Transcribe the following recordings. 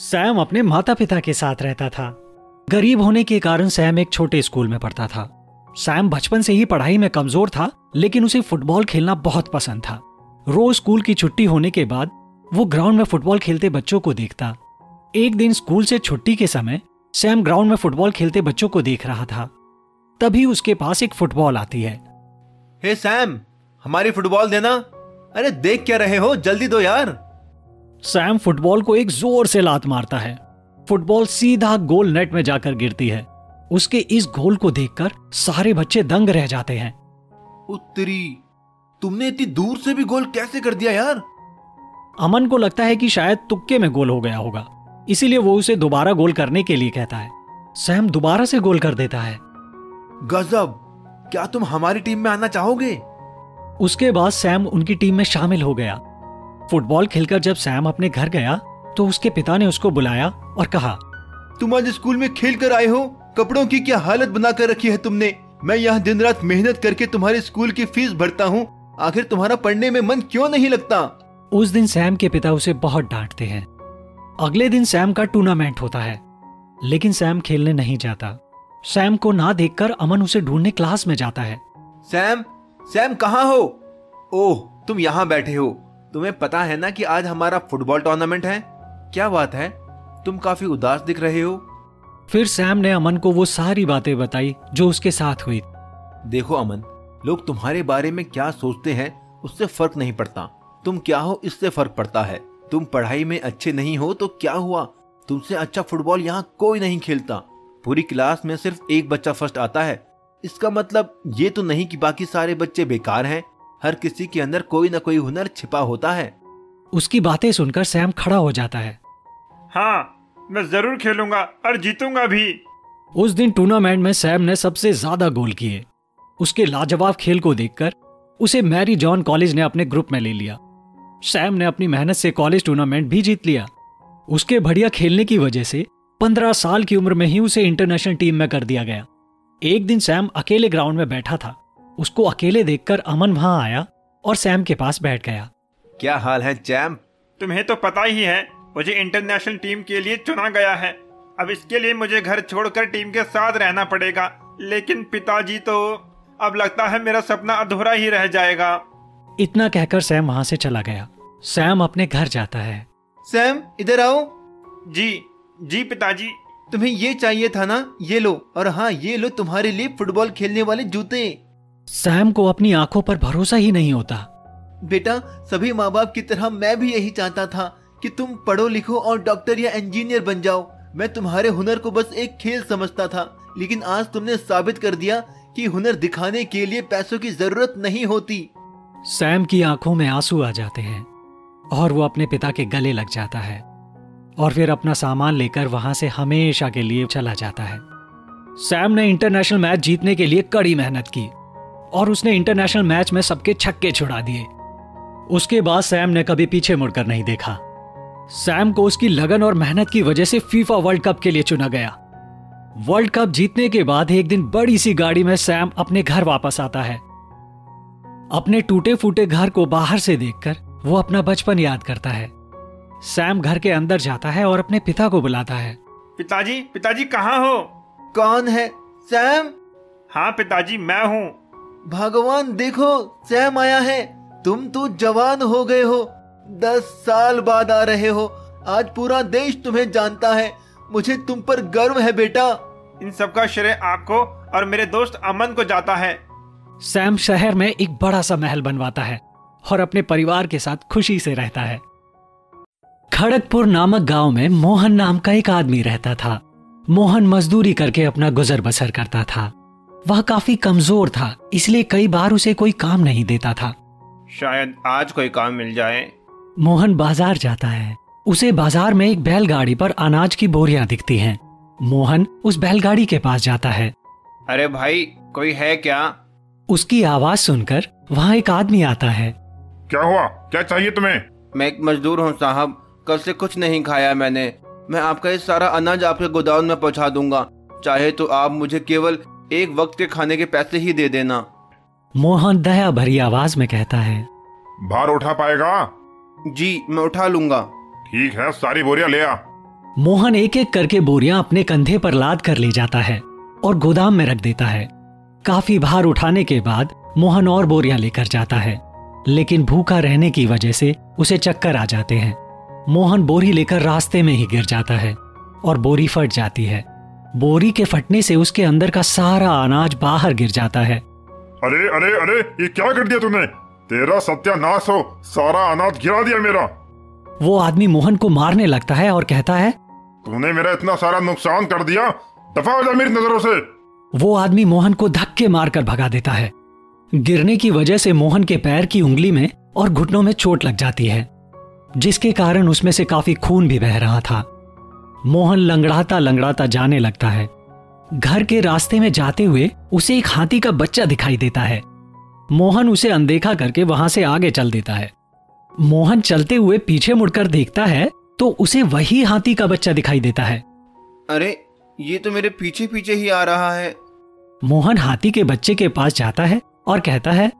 Sam अपने माता पिता के साथ रहता था। गरीब होने के कारण सैम एक छोटे स्कूल में पढ़ता था। सैम बचपन से ही पढ़ाई में कमजोर था, लेकिन उसे फुटबॉल खेलना बहुत पसंद था। रोज स्कूल की छुट्टी होने के बाद वो ग्राउंड में फुटबॉल खेलते बच्चों को देखता। एक दिन स्कूल से छुट्टी के समय सैम ग्राउंड में फुटबॉल खेलते बच्चों को देख रहा था। तभी उसके पास एक फुटबॉल आती है। हे सैम, हमारी फुटबॉल देना। अरे देख क्या रहे हो, जल्दी दो यार। सैम फुटबॉल को एक जोर से लात मारता है। फुटबॉल सीधा गोल नेट में जाकर गिरती है। उसके इस गोल को देखकर सारे बच्चे दंग रह जाते हैं। उत्तरी, तुमने इतनी दूर से भी गोल कैसे कर दिया यार? अमन को लगता है कि शायद तुक्के में गोल हो गया होगा, इसीलिए वो उसे दोबारा गोल करने के लिए कहता है। सैम दोबारा से गोल कर देता है। गजब, क्या तुम हमारी टीम में आना चाहोगे? उसके बाद सैम उनकी टीम में शामिल हो गया। फुटबॉल खेलकर जब सैम अपने घर गया तो उसके पिता ने उसको बुलाया और कहा, तुम आज स्कूल में खेल कर आए हो? कपड़ों की क्या हालत बना कर रखी है तुमने? मैं यहाँ दिन रात मेहनत करके तुम्हारे स्कूल की फीस भरता हूँ, आखिर तुम्हारा पढ़ने में मन क्यों नहीं लगता? उस दिन सैम के पिता उसे बहुत डांटते हैं। अगले दिन सैम का टूर्नामेंट होता है, लेकिन सैम खेलने नहीं जाता। सैम को ना देखकर अमन उसे ढूंढने क्लास में जाता है। सैम, सैम कहाँ हो? ओह, तुम यहाँ बैठे हो। तुम्हें पता है ना कि आज हमारा फुटबॉल टूर्नामेंट है। क्या बात है, तुम काफी उदास दिख रहे हो। फिर सैम ने अमन को वो सारी बातें बताई जो उसके साथ हुई। देखो अमन, लोग तुम्हारे बारे में क्या सोचते हैं उससे फर्क नहीं पड़ता, तुम क्या हो इससे फर्क पड़ता है। तुम पढ़ाई में अच्छे नहीं हो तो क्या हुआ, तुमसे अच्छा फुटबॉल यहाँ कोई नहीं खेलता। पूरी क्लास में सिर्फ एक बच्चा फर्स्ट आता है, इसका मतलब ये तो नहीं कि बाकी सारे बच्चे बेकार हैं। हर किसी के अंदर कोई ना कोई हुनर छिपा होता है। उसकी बातें सुनकर सैम खड़ा हो जाता है। हाँ, मैं जरूर खेलूंगा और जीतूंगा भी। उस दिन टूर्नामेंट में सैम ने सबसे ज्यादा गोल किए। उसके लाजवाब खेल को देखकर उसे मैरी जॉन कॉलेज ने अपने ग्रुप में ले लिया। सैम ने अपनी मेहनत से कॉलेज टूर्नामेंट भी जीत लिया। उसके बढ़िया खेलने की वजह से 15 साल की उम्र में ही उसे इंटरनेशनल टीम में कर दिया गया। एक दिन सैम अकेले ग्राउंड में बैठा था। उसको अकेले देखकर अमन वहां आया और सैम के पास बैठ गया। क्या हाल है चैंप? तुम्हें तो पता ही है मुझे इंटरनेशनल टीम के लिए चुना गया है। अब इसके लिए मुझे घर छोड़कर टीम के साथ रहना पड़ेगा, लेकिन पिताजी, तो अब लगता है मेरा सपना अधूरा ही रह जाएगा। इतना कहकर सैम वहाँ से चला गया। सैम अपने घर जाता है। सैम, इधर आओ। जी जी पिताजी। तुम्हें ये चाहिए था ना, ये लो। और हाँ, ये लो तुम्हारे लिए फुटबॉल खेलने वाले जूते। सैम को अपनी आंखों पर भरोसा ही नहीं होता। बेटा, सभी माँ बाप की तरह मैं भी यही चाहता था कि तुम पढ़ो लिखो और डॉक्टर या इंजीनियर बन जाओ। मैं तुम्हारे हुनर को बस एक खेल समझता था, लेकिन आज तुमने साबित कर दिया कि हुनर दिखाने के लिए पैसों की जरूरत नहीं होती। सैम की आंखों में आंसू आ जाते हैं और वो अपने पिता के गले लग जाता है और फिर अपना सामान लेकर वहां से हमेशा के लिए चला जाता है। सैम ने इंटरनेशनल मैच जीतने के लिए कड़ी मेहनत की और उसने इंटरनेशनल मैच में सबके छक्के छुड़ा दिए। उसके बाद सैम ने कभी पीछे मुड़कर नहीं देखा। सैम को उसकी लगन और मेहनत की वजह से फीफा वर्ल्ड कप के लिए चुना गया। वर्ल्ड कप जीतने के बाद एक दिन बड़ी सी गाड़ी में सैम अपने घर वापस आता है। अपने टूटे फूटे घर को बाहर से देखकर वो अपना बचपन याद करता है। सैम घर के अंदर जाता है और अपने पिता को बुलाता है। पिताजी, पिताजी कहाँ हो? कौन है? सैम। हाँ पिताजी, मैं हूँ। भगवान, देखो सैम आया है। तुम तो जवान हो गए हो, 10 साल बाद आ रहे हो। आज पूरा देश तुम्हें जानता है। मुझे तुम पर गर्व है बेटा। इन सबका श्रेय आपको और मेरे दोस्त अमन को जाता है। सैम शहर में एक बड़ा सा महल बनवाता है और अपने परिवार के साथ खुशी से रहता है। खड़कपुर नामक गांव में मोहन नाम का एक आदमी रहता था। मोहन मजदूरी करके अपना गुजर बसर करता था। वह काफी कमजोर था, इसलिए कई बार उसे कोई काम नहीं देता था। शायद आज कोई काम मिल जाए। मोहन बाजार जाता है। उसे बाजार में एक बैलगाड़ी पर अनाज की बोरियां दिखती हैं। मोहन उस बैलगाड़ी के पास जाता है। अरे भाई, कोई है क्या? उसकी आवाज सुनकर वहाँ एक आदमी आता है। क्या हुआ, क्या चाहिए तुम्हें? मैं एक मजदूर हूँ साहब, कल से कुछ नहीं खाया मैंने। मैं आपका ये सारा अनाज आपके गोदाम में पहुँचा दूंगा। चाहे तो आप मुझे केवल एक वक्त के खाने के पैसे ही दे देना। मोहन दया भरी आवाज में कहता है। भार उठा पाएगा? जी मैं उठा लूंगा। ठीक है, सारी बोरियां ले आ। मोहन एक एक करके बोरियां अपने कंधे पर लाद कर ले जाता है और गोदाम में रख देता है। काफी भार उठाने के बाद मोहन और बोरियां लेकर जाता है, लेकिन भूखा रहने की वजह से उसे चक्कर आ जाते हैं। मोहन बोरी लेकर रास्ते में ही गिर जाता है और बोरी फट जाती है। बोरी के फटने से उसके अंदर का सारा अनाज बाहर गिर जाता है। अरे अरे अरे, ये क्या कर दिया तूने? तेरा सत्यानाश हो, सारा अनाज गिरा दिया मेरा। वो आदमी मोहन को मारने लगता है और कहता है, तूने मेरा इतना सारा नुकसान कर दिया, दफा हो जा मेरी नजरों से। वो आदमी मोहन को धक्के मारकर भगा देता है। गिरने की वजह से मोहन के पैर की उंगली में और घुटनों में चोट लग जाती है, जिसके कारण उसमें से काफी खून भी बह रहा था। मोहन लंगड़ाता लंगड़ाता जाने लगता है। घर के रास्ते में जाते हुए उसे एक हाथी का बच्चा दिखाई देता है। मोहन उसे अनदेखा करके वहां से आगे चल देता है। मोहन चलते हुए पीछे मुड़कर देखता है तो उसे वही हाथी का बच्चा दिखाई देता है। अरे, ये तो मेरे पीछे पीछे ही आ रहा है। मोहन हाथी के बच्चे के पास जाता है और कहता है,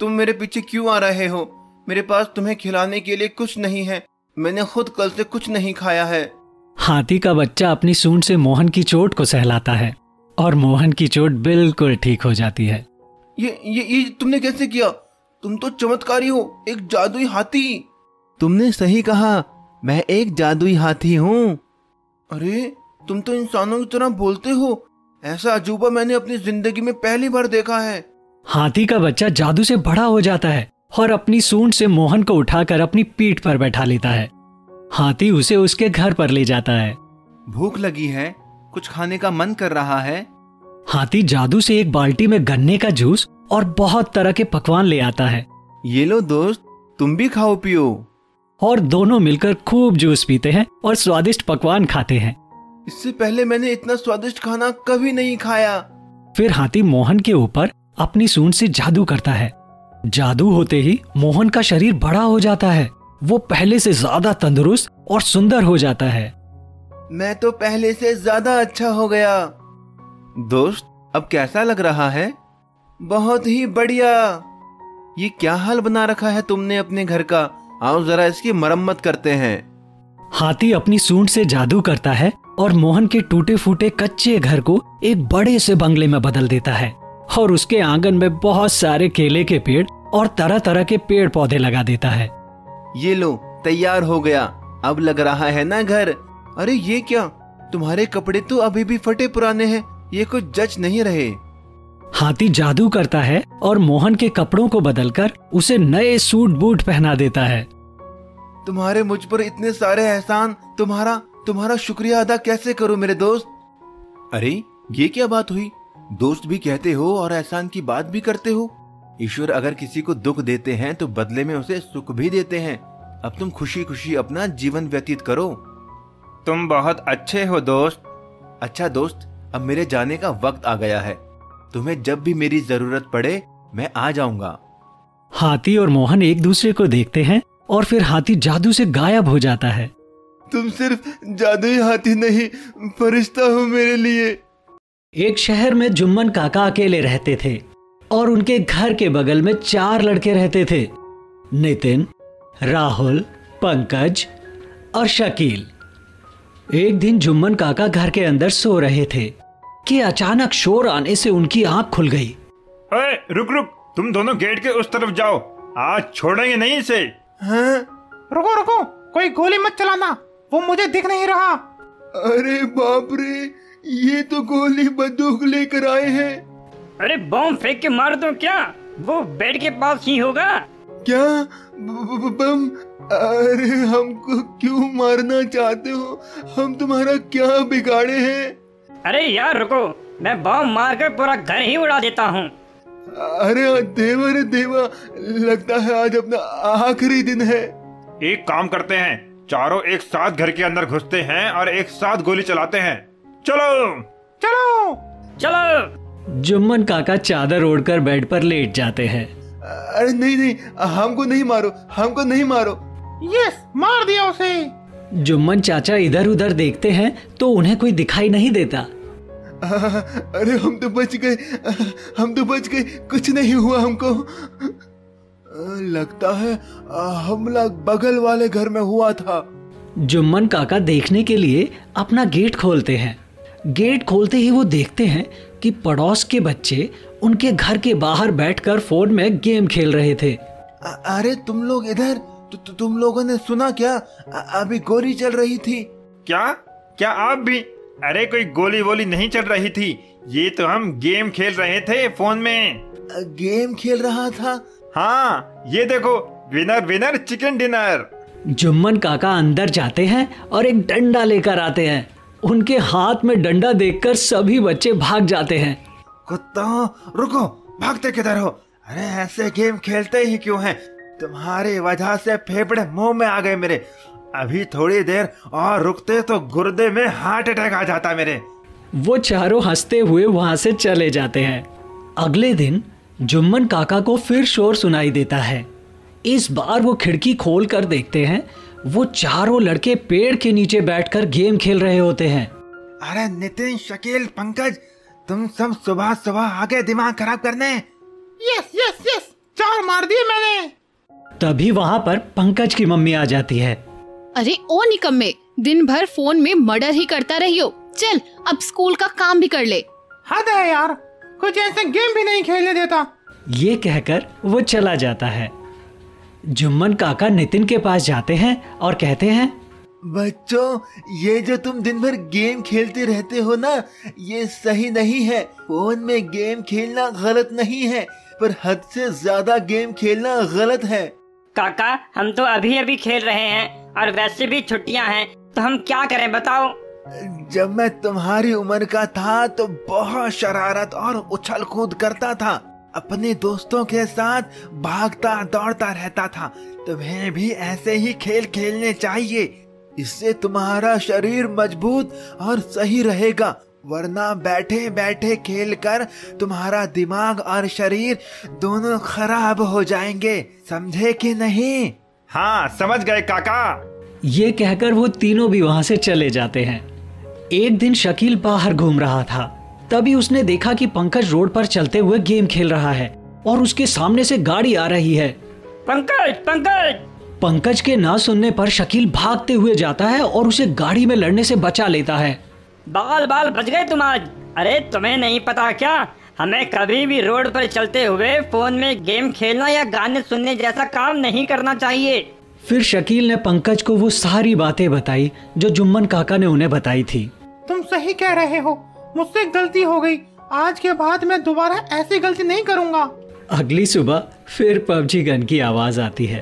तुम मेरे पीछे क्यों आ रहे हो? मेरे पास तुम्हें खिलाने के लिए कुछ नहीं है, मैंने खुद कल से कुछ नहीं खाया है। हाथी का बच्चा अपनी सूंड से मोहन की चोट को सहलाता है और मोहन की चोट बिल्कुल ठीक हो जाती है। ये तुमने कैसे किया? तुम तो चमत्कारी हो, एक जादुई हाथी। तुमने सही कहा, मैं एक जादुई हाथी हूँ। अरे, तुम तो इंसानों की तरह बोलते हो, ऐसा अजूबा मैंने अपनी जिंदगी में पहली बार देखा है। हाथी का बच्चा जादू से बड़ा हो जाता है और अपनी सूंड से मोहन को उठाकर अपनी पीठ पर बैठा लेता है। हाथी उसे उसके घर पर ले जाता है। भूख लगी है, कुछ खाने का मन कर रहा है। हाथी जादू से एक बाल्टी में गन्ने का जूस और बहुत तरह के पकवान ले आता है। ये लो दोस्त, तुम भी खाओ पियो। और दोनों मिलकर खूब जूस पीते हैं और स्वादिष्ट पकवान खाते हैं। इससे पहले मैंने इतना स्वादिष्ट खाना कभी नहीं खाया। फिर हाथी मोहन के ऊपर अपनी सूंड से जादू करता है। जादू होते ही मोहन का शरीर बड़ा हो जाता है। वो पहले से ज्यादा तंदुरुस्त और सुंदर हो जाता है। मैं तो पहले से ज्यादा अच्छा हो गया। दोस्त, अब कैसा लग रहा है? बहुत ही बढ़िया। ये क्या हाल बना रखा है तुमने अपने घर का? आओ जरा इसकी मरम्मत करते हैं। हाथी अपनी सूंड से जादू करता है और मोहन के टूटे फूटे कच्चे घर को एक बड़े से बंगले में बदल देता है और उसके आंगन में बहुत सारे केले के पेड़ और तरह तरह के पेड़ पौधे लगा देता है। ये लो, तैयार हो गया, अब लग रहा है ना घर। अरे ये क्या, तुम्हारे कपड़े तो अभी भी फटे पुराने हैं, ये कुछ जच नहीं रहे। हाथी जादू करता है और मोहन के कपड़ों को बदलकर उसे नए सूट बूट पहना देता है। तुम्हारे मुझ पर इतने सारे एहसान, तुम्हारा शुक्रिया अदा कैसे करूं मेरे दोस्त। अरे ये क्या बात हुई, दोस्त भी कहते हो और एहसान की बात भी करते हो। ईश्वर अगर किसी को दुख देते हैं तो बदले में उसे सुख भी देते हैं। अब तुम खुशी खुशी अपना जीवन व्यतीत करो। तुम बहुत अच्छे हो दोस्त। अच्छा दोस्त, अब मेरे जाने का वक्त आ गया है, तुम्हें जब भी मेरी जरूरत पड़े मैं आ जाऊंगा। हाथी और मोहन एक दूसरे को देखते हैं और फिर हाथी जादू से गायब हो जाता है। तुम सिर्फ जादुई हाथी नहीं, फरिश्ता हो मेरे लिए। एक शहर में जुम्मन काका अकेले रहते थे और उनके घर के बगल में 4 लड़के रहते थे, नितिन, राहुल, पंकज और शकील। एक दिन जुम्मन काका घर के अंदर सो रहे थे कि अचानक शोर आने से उनकी आंख खुल गई। अरे रुक, तुम दोनों गेट के उस तरफ जाओ, आज छोड़ेंगे नहीं इसे। हाँ? रुको, कोई गोली मत चलाना, वो मुझे दिख नहीं रहा। अरे बाप रे, ये तो गोली बंदूक लेकर आए हैं। अरे बम फेंक के मार दो, क्या वो बेड के पास ही होगा? क्या बम? अरे हमको क्यों मारना चाहते हो, हम तुम्हारा क्या बिगाड़े हैं? अरे यार रुको, मैं बम मार कर पूरा घर ही उड़ा देता हूँ। अरे देवर देवा, लगता है आज अपना आखिरी दिन है। एक काम करते हैं, चारों एक साथ घर के अंदर घुसते हैं और एक साथ गोली चलाते हैं। चलो चलो चलो। जुम्मन काका चादर ओढ़कर बेड पर लेट जाते हैं। अरे नहीं, हमको नहीं मारो। यस, मार दिया उसे। जुम्मन चाचा इधर उधर देखते हैं तो उन्हें कोई दिखाई नहीं देता। अरे हम तो बच गए, कुछ नहीं हुआ हमको। लगता है हमला बगल वाले घर में हुआ था। जुम्मन काका देखने के लिए अपना गेट खोलते हैं। गेट खोलते ही वो देखते हैं कि पड़ोस के बच्चे उनके घर के बाहर बैठकर फोन में गेम खेल रहे थे। अरे तुम लोग इधर, तुम लोगों ने सुना क्या? अभी गोली चल रही थी। क्या आप भी? अरे कोई गोली वोली नहीं चल रही थी, ये तो हम गेम खेल रहे थे फोन में। गेम खेल रहा था? हाँ, ये देखो, winner winner chicken dinner. Jumman काका अंदर जाते हैं और एक डंडा लेकर आते हैं। उनके हाथ में डंडा देखकर सभी बच्चे भाग जाते हैं। कुत्ता, रुको, भागते किधर हो? अरे ऐसे गेम खेलते ही क्यों हैं? तुम्हारी वजह से फेफड़े मुंह में आ गए मेरे। अभी थोड़ी देर और रुकते तो गुर्दे में हार्ट अटैक आ जाता मेरे। वो चारों हंसते हुए वहाँ से चले जाते हैं। अगले दिन जुम्मन काका को फिर शोर सुनाई देता है। इस बार वो खिड़की खोल कर देखते हैं, वो चारों लड़के पेड़ के नीचे बैठकर गेम खेल रहे होते हैं। अरे नितिन, शकील, पंकज, तुम सब सुबह सुबह आगे दिमाग खराब करने। यस यस यस, चार मार दिए मैंने। तभी वहाँ पर पंकज की मम्मी आ जाती है। अरे ओ निकम्मे, दिन भर फोन में मर्डर ही करता रही हो, चल अब स्कूल का काम भी कर ले। हद है यार, कुछ ऐसे गेम भी नहीं खेलने देता। ये कहकर वो चला जाता है। जुम्मन काका नितिन के पास जाते हैं और कहते हैं, बच्चों, ये जो तुम दिन भर गेम खेलते रहते हो ना, ये सही नहीं है। फोन में गेम खेलना गलत नहीं है, पर हद से ज्यादा गेम खेलना गलत है। काका, हम तो अभी अभी खेल रहे हैं और वैसे भी छुट्टियां हैं, तो हम क्या करें बताओ? जब मैं तुम्हारी उम्र का था तो बहुत शरारत और उछल कूद करता था, अपने दोस्तों के साथ भागता दौड़ता रहता था। तुम्हें भी ऐसे ही खेल खेलने चाहिए, इससे तुम्हारा शरीर मजबूत और सही रहेगा, वरना बैठे बैठे खेलकर तुम्हारा दिमाग और शरीर दोनों खराब हो जाएंगे, समझे कि नहीं? हाँ, समझ गए काका। ये कहकर वो तीनों भी वहाँ से चले जाते हैं। एक दिन शकील बाहर घूम रहा था, तभी उसने देखा कि पंकज रोड पर चलते हुए गेम खेल रहा है और उसके सामने से गाड़ी आ रही है। पंकज, पंकज! पंकज के ना सुनने पर शकील भागते हुए जाता है और उसे गाड़ी में लड़ने से बचा लेता है। बाल बाल बच गए तुम आज। अरे तुम्हें नहीं पता क्या, हमें कभी भी रोड पर चलते हुए फोन में गेम खेलना या गाने सुनने जैसा काम नहीं करना चाहिए। फिर शकील ने पंकज को वो सारी बातें बताई जो जुम्मन काका ने उन्हें बताई थी। तुम सही कह रहे हो, मुझसे गलती हो गई। आज के बाद मैं दोबारा ऐसी गलती नहीं करूँगा। अगली सुबह फिर पब्जी गन की आवाज आती है।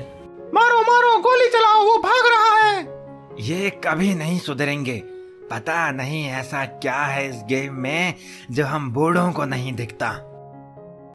मारो मारो, गोली चलाओ, वो भाग रहा है। ये कभी नहीं सुधरेंगे, पता नहीं ऐसा क्या है इस गेम में जो हम बूढ़ों को नहीं दिखता।